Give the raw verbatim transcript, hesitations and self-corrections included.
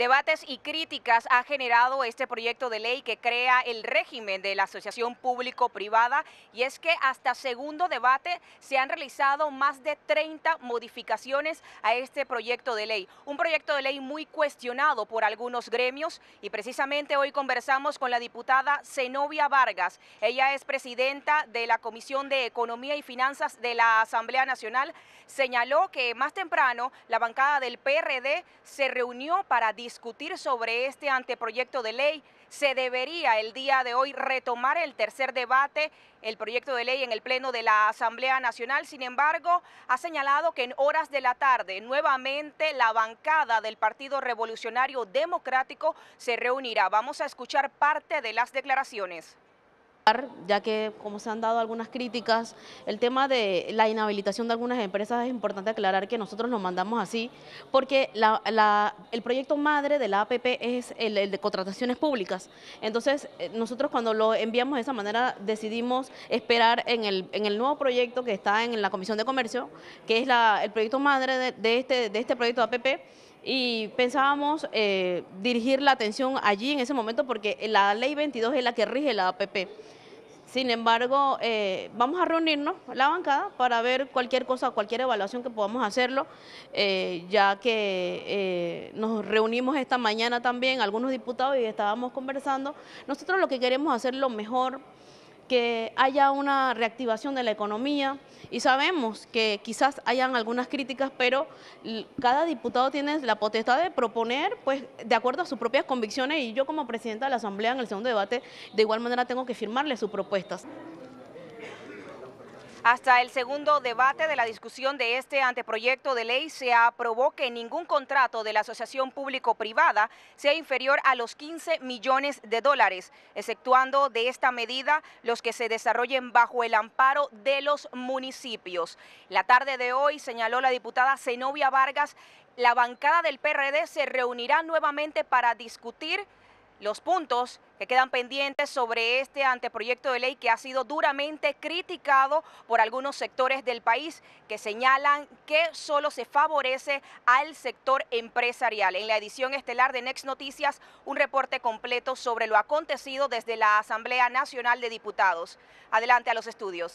Debates y críticas ha generado este proyecto de ley que crea el régimen de la asociación público-privada, y es que hasta segundo debate se han realizado más de treinta modificaciones a este proyecto de ley. Un proyecto de ley muy cuestionado por algunos gremios, y precisamente hoy conversamos con la diputada Zenobia Vargas. Ella es presidenta de la Comisión de Economía y Finanzas de la Asamblea Nacional. Señaló que más temprano la bancada del P R D se reunió para discutir sobre este anteproyecto de ley. Se debería el día de hoy retomar el tercer debate, el proyecto de ley en el Pleno de la Asamblea Nacional. Sin embargo, ha señalado que en horas de la tarde nuevamente la bancada del Partido Revolucionario Democrático se reunirá. Vamos a escuchar parte de las declaraciones. Ya que como se han dado algunas críticas, el tema de la inhabilitación de algunas empresas, es importante aclarar que nosotros lo mandamos así, porque la, la, el proyecto madre de la A P P es el, el de contrataciones públicas. Entonces nosotros cuando lo enviamos de esa manera decidimos esperar en el, en el nuevo proyecto que está en la Comisión de Comercio, que es la, el proyecto madre de, de, este, de este proyecto de A P P, y pensábamos eh, dirigir la atención allí en ese momento porque la Ley veintidós es la que rige la A P P. Sin embargo, eh, vamos a reunirnos, la bancada, para ver cualquier cosa, cualquier evaluación que podamos hacerlo, eh, ya que eh, nos reunimos esta mañana también algunos diputados y estábamos conversando. Nosotros lo que queremos hacer lo mejor, que haya una reactivación de la economía, y sabemos que quizás hayan algunas críticas, pero cada diputado tiene la potestad de proponer pues de acuerdo a sus propias convicciones, y yo como presidenta de la Asamblea en el segundo debate de igual manera tengo que firmarle sus propuestas. Hasta el segundo debate de la discusión de este anteproyecto de ley se aprobó que ningún contrato de la asociación público-privada sea inferior a los quince millones de dólares, exceptuando de esta medida los que se desarrollen bajo el amparo de los municipios. La tarde de hoy, señaló la diputada Zenobia Vargas, la bancada del P R D se reunirá nuevamente para discutir los puntos que quedan pendientes sobre este anteproyecto de ley que ha sido duramente criticado por algunos sectores del país, que señalan que solo se favorece al sector empresarial. En la edición estelar de NexNoticias, un reporte completo sobre lo acontecido desde la Asamblea Nacional de Diputados. Adelante a los estudios.